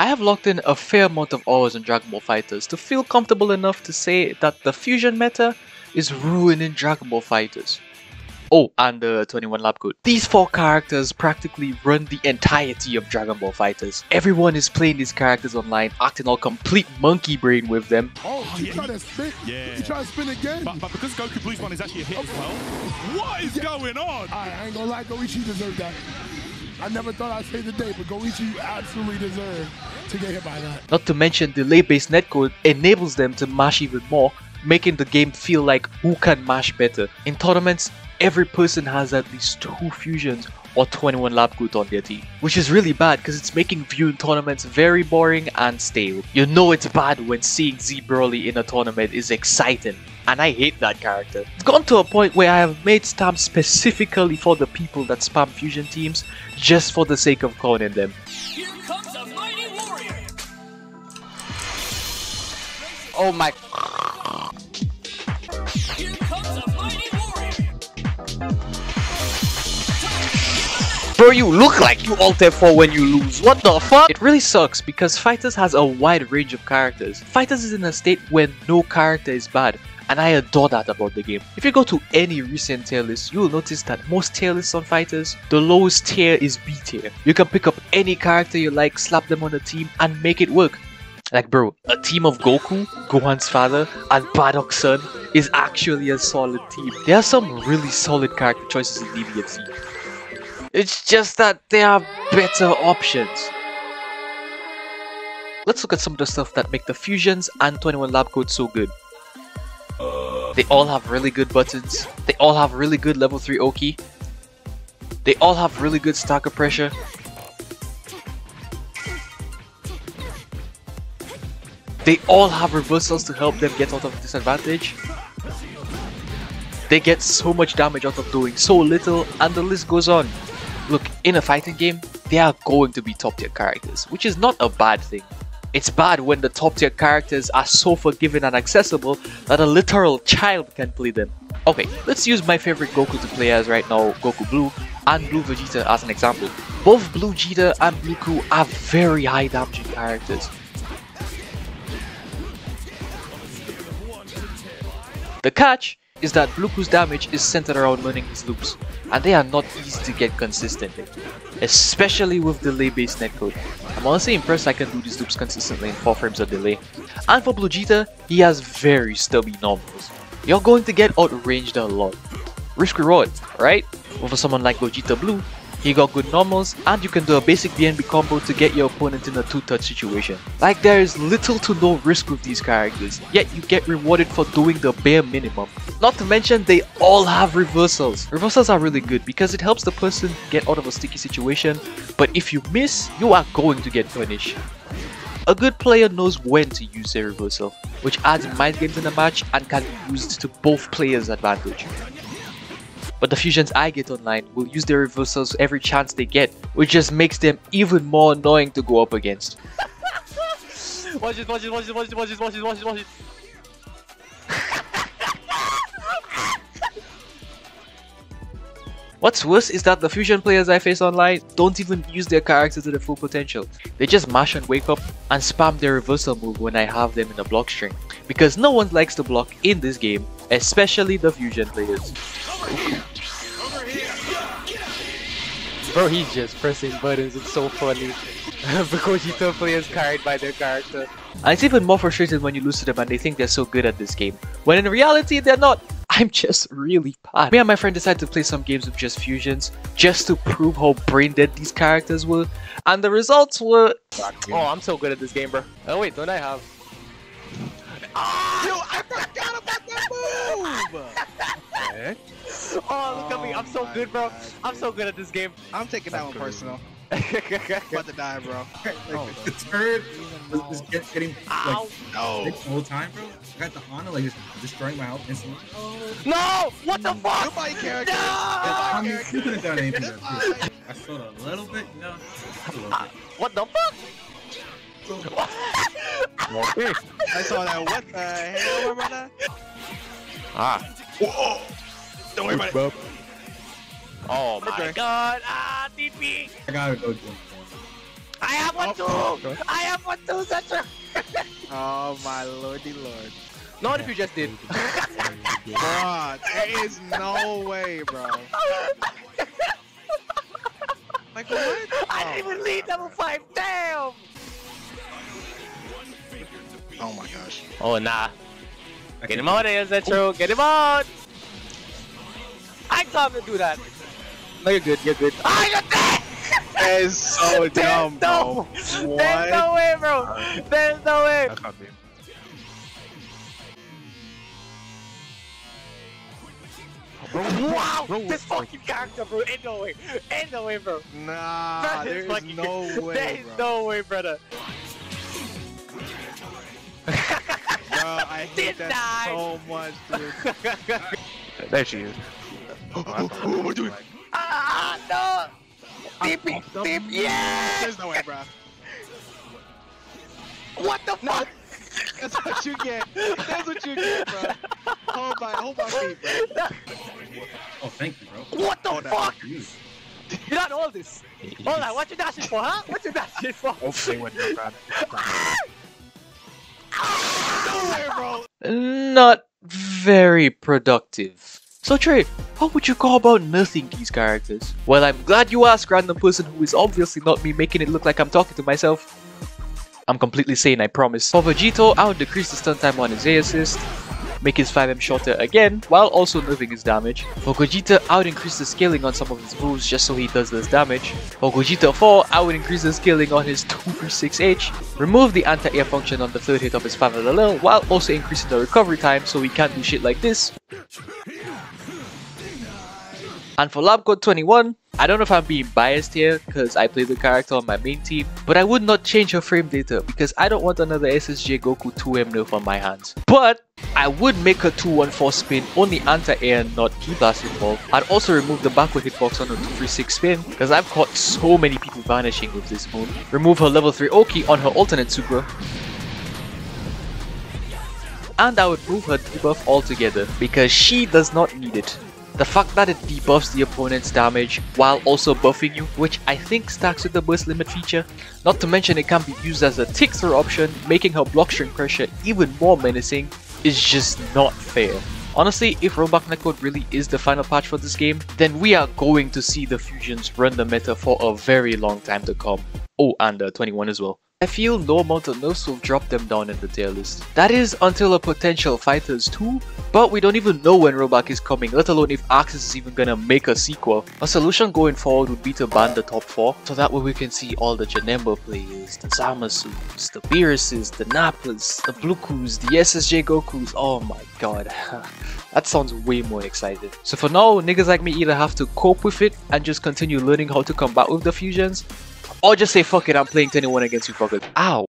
I have locked in a fair amount of hours on Dragon Ball FighterZ to feel comfortable enough to say that the fusion meta is ruining Dragon Ball FighterZ. Oh, and the 21 Labcoat. These four characters practically run the entirety of Dragon Ball FighterZ. Everyone is playing these characters online, acting all complete monkey brain with them. Oh, yeah. He tried to spin. Yeah. He tried to spin again. But because Goku Blue's one is actually a hit as well. What is going on? I ain't gonna lie, Goichi deserved that. I never thought I'd say the day, but Goichi, you absolutely deserve to get hit by that. Not to mention, delay-based netcode enables them to mash even more, making the game feel like who can mash better. In tournaments, every person has at least 2 fusions or 21 Labcoat on their team, which is really bad because it's making viewing tournaments very boring and stale. You know it's bad when seeing Z Broly in a tournament is exciting, and I hate that character. It's gone to a point where I have made spam specifically for the people that spam fusion teams just for the sake of calling them. Here comes a mighty warrior. Oh my. Here comes a mighty warrior. Bro, you look like you ulted for when you lose. What the fuck? It really sucks because FighterZ has a wide range of characters. FighterZ is in a state where no character is bad. And I adore that about the game. If you go to any recent tier list, you'll notice that most tier lists on FighterZ, the lowest tier is B tier. You can pick up any character you like, slap them on a team, and make it work. Like bro, a team of Goku, Gohan's father, and Bardock's son is actually a solid team. There are some really solid character choices in DBFC. It's just that there are better options. Let's look at some of the stuff that make the fusions and 21 Labcoat so good. They all have really good buttons, they all have really good level 3 Oki, they all have really good stalker pressure, they all have reversals to help them get out of disadvantage, they get so much damage out of doing so little, and the list goes on. Look, in a fighting game, they are going to be top tier characters, which is not a bad thing. It's bad when the top tier characters are so forgiving and accessible that a literal child can play them. Okay, let's use my favorite Goku to play as right now, Goku Blue, and Blue Vegeta as an example. Both Blue Vegeta and Blue Gogeta are very high damaging characters. The catch is that Blue Gogeta's damage is centered around learning his loops, and they are not easy to get consistently, especially with delay-based netcode. I'm honestly impressed I can do these loops consistently in 4 frames of delay. And for Blue Gogeta, he has very stubby normals. You're going to get outranged a lot. Risk reward, right? But for someone like Gogeta Blue, he got good normals and you can do a basic DNB combo to get your opponent in a 2-touch situation. Like there is little to no risk with these characters, yet you get rewarded for doing the bare minimum. Not to mention they all have reversals. Reversals are really good because it helps the person get out of a sticky situation, but if you miss, you are going to get punished. A good player knows when to use their reversal, which adds mind games in the match and can be used to both players' advantage. But the fusions I get online will use their reversals every chance they get, which just makes them even more annoying to go up against. Watch it, watch it, watch it, watch it, watch it, watch it, watch it, watch it. What's worse is that the fusion players I face online don't even use their character to their full potential. They just mash and wake up and spam their reversal move when I have them in a block string. Because no one likes to block in this game, especially the fusion players. Bro, he's just pressing buttons, it's so funny. Gogeta players carried by their character. And it's even more frustrating when you lose to them and they think they're so good at this game, when in reality they're not. I'm just really bad. Me and my friend decided to play some games with just fusions, just to prove how brain dead these characters were, and the results were... Oh, I'm so good at this game, bro. Oh wait, don't I have... Oh, yo, I forgot about that move! Okay. Oh, look at me, I'm so good, bro. I'm so good at this game. I'm taking that one personal. I'm about to die, bro. Like, oh, the turd was just getting like the whole time, bro. I got the honor, like, just destroying my health instantly. No! What the fuck? Nobody cares. No! I mean, you could have done anything. I sold a little bit, you know? A little bit. What the fuck? I saw that. What the hell, brother? Ah. Whoa! Don't worry about it. Oh my god! Ah, DP! I gotta go. I have one too! I have one too, Zatra! Oh my lordy lord. Not if you just did. Bro, there is no way, bro. Like what? I didn't even lead level 5, damn! Oh my gosh. Oh nah. Get him out there, Zetro. Get him out! I can't even do that. No, you're good. You're good. Oh, you're dead! That is so dumb, bro. What? There's no way, bro. There's no way. Bro, wow! Bro, this fucking character, bro. Ain't no way. Ain't no way, bro. Nah, there is no way. There is no way, brother. Bro, I hate that so much, dude. There she is. What am I doing? Ah, no! TP! TP! Yeah! There's no way, bro. What the fuck? That's what you get. That's what you get, bro. Hold my feet, bro. Oh, thank you, bro. What the fuck? You got all this. Hold on, what you dashing for, huh? What you dashing for? Okay, what you got. Not very productive. So Trey, how would you go about nerfing these characters? Well, I'm glad you asked, random person who is obviously not me, making it look like I'm talking to myself. I'm completely sane, I promise. For Vegito, I would decrease the stun time on his A assist, make his 5M shorter again, while also nerfing his damage. For Gogeta, I would increase the scaling on some of his moves just so he does less damage. For Gogeta 4, I would increase the scaling on his 2 for 6H, remove the anti-air function on the third hit of his 5LL, while also increasing the recovery time so he can't do shit like this. And for Labcoat 21, I don't know if I'm being biased here because I play the character on my main team, but I would not change her frame data because I don't want another SSJ Goku 2M nerf on my hands. But I would make her 214 spin only anti-air and not key blast involved. I'd also remove the backward hitbox on her 236 spin because I've caught so many people vanishing with this move. Remove her level 3 Oki on her alternate super. And I would move her debuff altogether because she does not need it. The fact that it debuffs the opponent's damage while also buffing you, which I think stacks with the burst limit feature. Not to mention it can be used as a tick throw option, making her block string pressure even more menacing, is just not fair. Honestly, if Roblox Netcode really is the final patch for this game, then we are going to see the fusions run the meta for a very long time to come. Oh, and 21 as well. I feel no amount of nerfs will drop them down in the tier list. That is until a potential FighterZ 2, but we don't even know when Robak is coming, let alone if Axis is even gonna make a sequel. A solution going forward would be to ban the top 4, so that way we can see all the Janemba players, the Zamasus, the Beeruses, the Napas, the Blue Kus, the SSJ Gokus, oh my god. That sounds way more exciting. So for now, niggas like me either have to cope with it and just continue learning how to combat with the fusions, or just say fuck it, I'm playing 21 against you fuckers. Ow!